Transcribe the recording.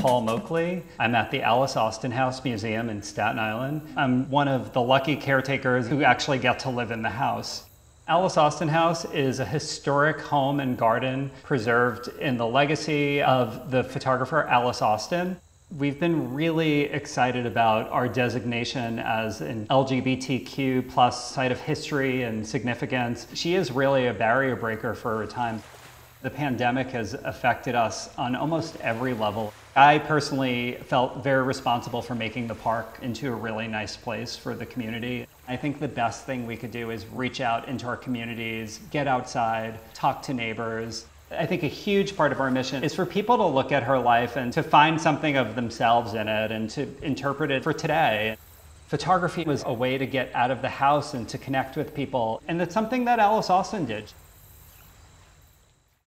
Paul Moakley. I'm at the Alice Austen House Museum in Staten Island. I'm one of the lucky caretakers who actually get to live in the house. Alice Austen House is a historic home and garden preserved in the legacy of the photographer Alice Austen. We've been really excited about our designation as an LGBTQ+ site of history and significance. She is really a barrier breaker for her time. The pandemic has affected us on almost every level. I personally felt very responsible for making the park into a really nice place for the community. I think the best thing we could do is reach out into our communities, get outside, talk to neighbors. I think a huge part of our mission is for people to look at her life and to find something of themselves in it and to interpret it for today. Photography was a way to get out of the house and to connect with people, and that's something that Alice Austen did.